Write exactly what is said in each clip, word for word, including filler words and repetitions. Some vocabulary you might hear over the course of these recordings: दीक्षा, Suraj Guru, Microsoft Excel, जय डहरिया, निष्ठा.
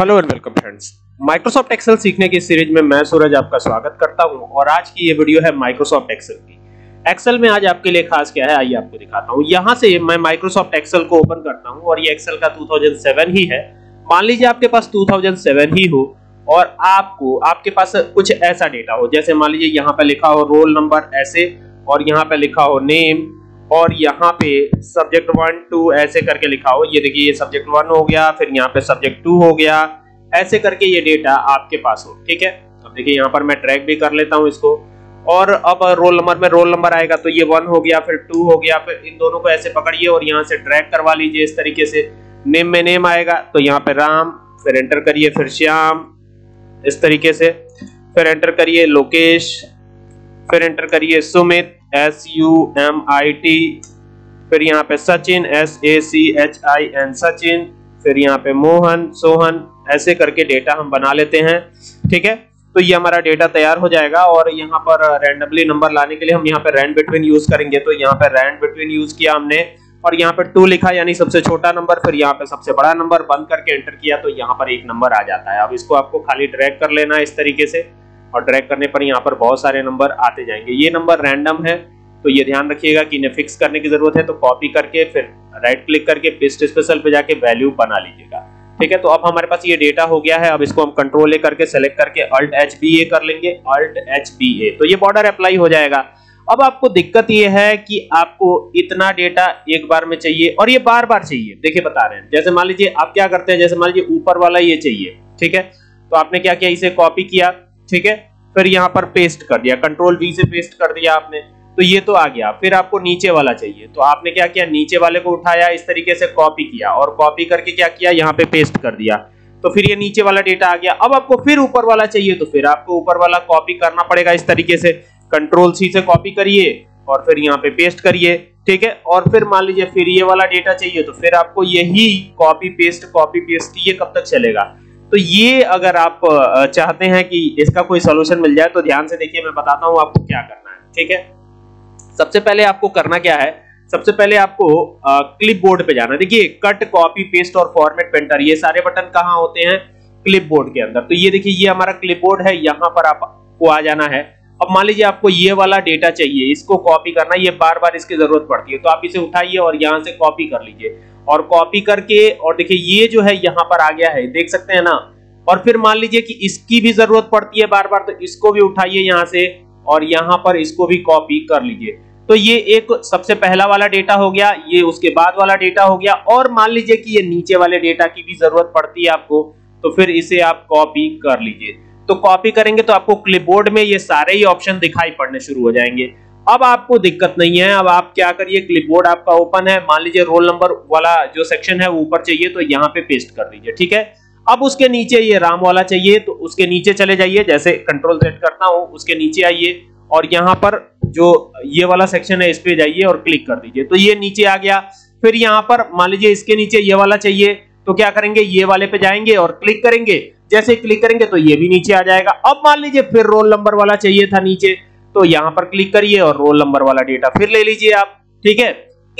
Hello and welcome friends, Microsoft Excel सीखने की series में मैं सूरज आपका स्वागत करता हूं। और आज की ये वीडियो है माइक्रोसॉफ्ट एक्सेल की। एक्सेल में आज आपके लिए खास क्या है, आइए आपको दिखाता हूं। यहां से मैं माइक्रोसॉफ्ट एक्सेल को ओपन करता हूं और ये एक्सेल का दो हज़ार सात ही है। मान लीजिए आपके पास दो हज़ार सात ही हो और आपको आपके पास कुछ ऐसा डेटा हो, जैसे मान लीजिए यहाँ पे लिखा हो रोल नंबर ऐसे और यहाँ पे लिखा हो नेम और यहाँ पे सब्जेक्ट वन टू ऐसे करके लिखा हो। ये देखिए ये सब्जेक्ट वन हो गया, फिर यहाँ पे सब्जेक्ट टू हो गया, ऐसे करके ये डेटा आपके पास हो। ठीक है, अब देखिए यहाँ पर मैं ट्रैक भी कर लेता हूँ इसको। और अब रोल नंबर में रोल नंबर आएगा तो ये वन हो गया, फिर टू हो गया, फिर इन दोनों को ऐसे पकड़िए और यहाँ से ट्रैक करवा लीजिए इस तरीके से। नेम में नेम आएगा तो यहाँ पे राम, फिर एंटर करिए, फिर श्याम, इस तरीके से। फिर एंटर करिए लोकेश, फिर एंटर करिए Sumit S U M I T, फिर यहाँ पे Sachin S A C H I N Sachin, फिर यहाँ पे मोहन सोहन, ऐसे करके डेटा हम बना लेते हैं। ठीक है, तो ये हमारा डेटा तैयार हो जाएगा। और यहाँ पर रैंडमली नंबर लाने के लिए हम यहाँ पे रैंड बिटवीन यूज करेंगे, तो यहाँ पे रैंड बिटवीन यूज किया हमने और यहाँ पे टू लिखा यानी सबसे छोटा नंबर, फिर यहाँ पे सबसे बड़ा नंबर, बंद करके एंटर किया तो यहाँ पर एक नंबर आ जाता है। अब इसको आपको खाली ड्रैग कर लेना है इस तरीके से और ड्रैग करने पर यहाँ पर बहुत सारे नंबर आते जाएंगे। ये नंबर रैंडम है तो ये ध्यान रखिएगा कि इन्हें फिक्स करने की जरूरत है, तो कॉपी करके फिर राइट क्लिक करके पेस्ट स्पेशल पे जाके वैल्यू बना लीजिएगा। ठीक है, तो अब हमारे पास ये डेटा हो गया है। अब इसको हम कंट्रोल ए करके सेलेक्ट करके अल्ट एच बी ए कर लेंगे, अल्ट एच बी ए, तो ये बॉर्डर अप्लाई हो जाएगा। अब आपको दिक्कत ये है कि आपको इतना डेटा एक बार में चाहिए और ये बार बार चाहिए। देखिए बता रहे हैं, जैसे मान लीजिए आप क्या करते हैं, जैसे मान लीजिए ऊपर वाला ये चाहिए। ठीक है, तो आपने क्या किया, इसे कॉपी किया, ठीक है, फिर यहाँ पर पेस्ट कर दिया, कंट्रोल वी से पेस्ट कर दिया आपने, तो ये तो आ गया। फिर आपको नीचे वाला चाहिए, तो आपने क्या किया, नीचे वाले को उठाया इस तरीके से, कॉपी किया और कॉपी करके क्या किया, यहाँ पे पेस्ट कर दिया, तो फिर ये नीचे वाला डेटा आ गया। अब आपको फिर ऊपर वाला चाहिए तो फिर आपको ऊपर वाला कॉपी करना पड़ेगा इस तरीके से, कंट्रोल सी से कॉपी करिए और फिर यहाँ पे पेस्ट करिए। ठीक है, और फिर मान लीजिए फिर ये वाला डेटा चाहिए तो फिर आपको यही कॉपी पेस्ट कॉपी पेस्ट, ये कब तक चलेगा। तो ये अगर आप चाहते हैं कि इसका कोई सलूशन मिल जाए तो ध्यान से देखिए, मैं बताता हूं आपको क्या करना है। ठीक है, सबसे पहले आपको करना क्या है, सबसे पहले आपको क्लिप बोर्ड पे जाना है। देखिए कट कॉपी पेस्ट और फॉर्मेट पेंटर, ये सारे बटन कहाँ होते हैं, क्लिप बोर्ड के अंदर। तो ये देखिए ये हमारा क्लिप बोर्ड है, यहाँ पर आपको आ जाना है। अब मान लीजिए आपको ये वाला डेटा चाहिए, इसको कॉपी करना, ये बार बार इसकी जरूरत पड़ती है, तो आप इसे उठाइए और यहाँ से कॉपी कर लीजिए और कॉपी करके, और देखिए ये जो है यहाँ पर आ गया है, देख सकते हैं ना। और फिर मान लीजिए कि इसकी भी जरूरत पड़ती है बार बार, तो इसको भी उठाइए यहाँ से और यहाँ पर इसको भी कॉपी कर लीजिए। तो ये एक सबसे पहला वाला डेटा हो गया, ये उसके बाद वाला डेटा हो गया। और मान लीजिए कि ये नीचे वाले डेटा की भी जरूरत पड़ती है आपको, तो फिर इसे आप कॉपी कर लीजिए। तो कॉपी करेंगे तो आपको क्लिपबोर्ड में ये सारे ही ऑप्शन दिखाई पड़ने शुरू हो जाएंगे। अब आपको दिक्कत नहीं है, अब आप क्या करिए, क्लिपबोर्ड आपका ओपन है, मान लीजिए रोल नंबर वाला जो सेक्शन है वो ऊपर चाहिए तो यहाँ पे पेस्ट कर दीजिए। ठीक है, अब उसके नीचे ये राम वाला चाहिए तो उसके नीचे चले जाइए, जैसे कंट्रोल सेट करता हूँ, उसके नीचे आइए और यहाँ पर जो ये वाला सेक्शन है इस पे जाइए और क्लिक कर दीजिए, तो ये नीचे आ गया। फिर यहाँ पर मान लीजिए इसके नीचे ये वाला चाहिए तो क्या करेंगे, ये वाले पे जाएंगे और क्लिक करेंगे, जैसे क्लिक करेंगे तो ये भी नीचे आ जाएगा। अब मान लीजिए फिर रोल नंबर वाला चाहिए था नीचे, तो यहाँ पर क्लिक करिए और रोल नंबर वाला डेटा फिर ले लीजिए आप। ठीक है,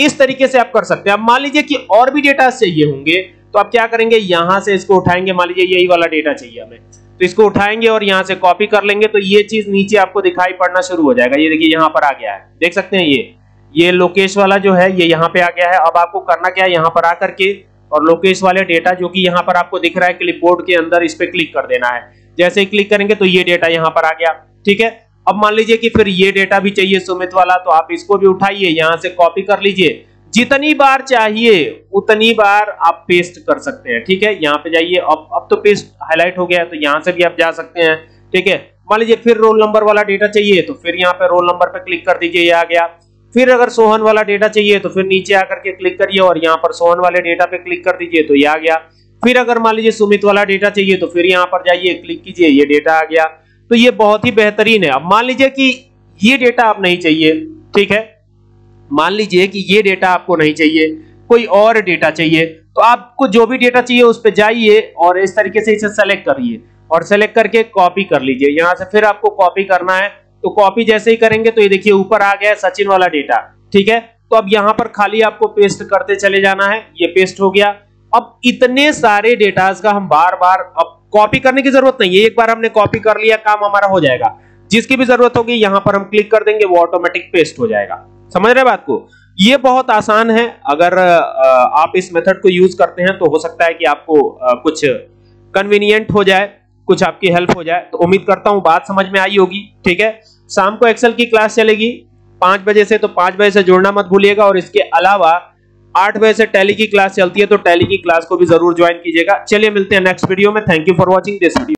इस तरीके से आप कर सकते हैं। अब मान लीजिए कि और भी डेटा चाहिए होंगे तो आप क्या करेंगे, यहाँ से इसको उठाएंगे, मान लीजिए यही वाला डेटा चाहिए हमें, तो इसको उठाएंगे और यहाँ से कॉपी कर लेंगे, तो ये चीज नीचे आपको दिखाई पड़ना शुरू हो जाएगा। ये देखिए यहाँ पर आ गया है, देख सकते हैं, ये ये लोकेश वाला जो है ये यहाँ पे आ गया है। अब आपको करना क्या है, यहाँ पर आकर के और लोकेश वाले डेटा जो कि यहाँ पर आपको दिख रहा है क्लिपबोर्ड के अंदर, इस पे क्लिक कर देना है। जैसे ही क्लिक करेंगे तो ये डेटा यहाँ पर आ गया। ठीक है, अब मान लीजिए कि फिर ये डेटा भी चाहिए सुमित वाला, तो आप इसको भी उठाइए, यहाँ से कॉपी कर लीजिए, जितनी बार चाहिए उतनी बार आप पेस्ट कर सकते हैं। ठीक है, यहाँ पे जाइए, अब अब तो पेस्ट हाईलाइट हो गया है, तो यहाँ से भी आप जा सकते हैं। ठीक है, मान लीजिए फिर रोल नंबर वाला डेटा चाहिए तो फिर यहाँ पे रोल नंबर पे क्लिक कर दीजिए, ये आ गया। फिर अगर सोहन वाला डेटा चाहिए तो फिर नीचे आकर के क्लिक करिए और यहाँ पर सोहन वाले डेटा पे क्लिक कर दीजिए, तो ये आ गया। फिर अगर मान लीजिए सुमित वाला डेटा चाहिए तो फिर यहाँ पर जाइए, क्लिक कीजिए, ये डेटा आ गया। तो ये बहुत ही बेहतरीन है। अब मान लीजिए कि ये डेटा आप नहीं चाहिए, ठीक है, मान लीजिए कि ये डेटा आपको नहीं चाहिए, कोई और डेटा चाहिए, तो आपको जो भी डेटा चाहिए उस पर जाइए और इस तरीके से इसे सेलेक्ट करिए और सेलेक्ट करके कॉपी कर लीजिए। यहाँ से फिर आपको कॉपी करना है, तो कॉपी जैसे ही करेंगे तो ये देखिए ऊपर आ गया है सचिन वाला डेटा। ठीक है, तो अब यहाँ पर खाली आपको पेस्ट करते चले जाना है, ये पेस्ट हो गया। अब इतने सारे डेटास का हम बार बार अब कॉपी करने की जरूरत नहीं है, एक बार हमने कॉपी कर लिया काम हमारा हो जाएगा। जिसकी भी जरूरत होगी यहां पर हम क्लिक कर देंगे, वो ऑटोमेटिक पेस्ट हो जाएगा। समझ रहे बात को? ये बहुत आसान है। अगर आप इस मेथड को यूज करते हैं तो हो सकता है कि आपको कुछ कन्वीनियंट हो जाए, कुछ आपकी हेल्प हो जाए। तो उम्मीद करता हूं बात समझ में आई होगी। ठीक है, शाम को एक्सेल की क्लास चलेगी पांच बजे से, तो पांच बजे से जुड़ना मत भूलिएगा। और इसके अलावा आठ बजे से टैली की क्लास चलती है, तो टैली की क्लास को भी जरूर ज्वाइन कीजिएगा। चलिए मिलते हैं नेक्स्ट वीडियो में। Thank you for watching this video.